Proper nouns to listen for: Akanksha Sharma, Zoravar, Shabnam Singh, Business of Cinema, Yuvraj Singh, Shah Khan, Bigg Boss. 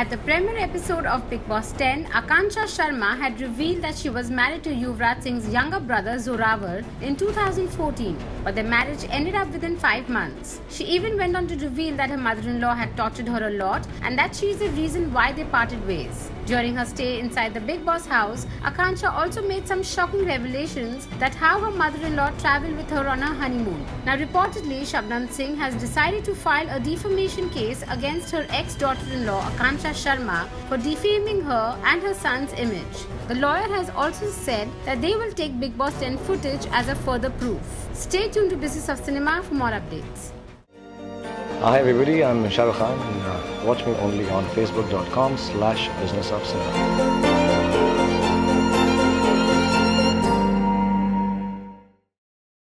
At the premiere episode of Bigg Boss 10, Akanksha Sharma had revealed that she was married to Yuvraj Singh's younger brother Zoravar in 2014, but their marriage ended up within 5 months. She even went on to reveal that her mother-in-law had tortured her a lot and that she is the reason why they parted ways. During her stay inside the Bigg Boss house, Akanksha also made some shocking revelations that how her mother-in-law travelled with her on her honeymoon. Now reportedly, Shabnam Singh has decided to file a defamation case against her ex-daughter-in-law Akanksha Sharma for defaming her and her son's image. The lawyer has also said that they will take Bigg Boss 10 footage as a further proof. Stay tuned to Business of Cinema for more updates. Hi everybody, I'm Shah Khan. Watch me only on facebook.com/businessofcinema.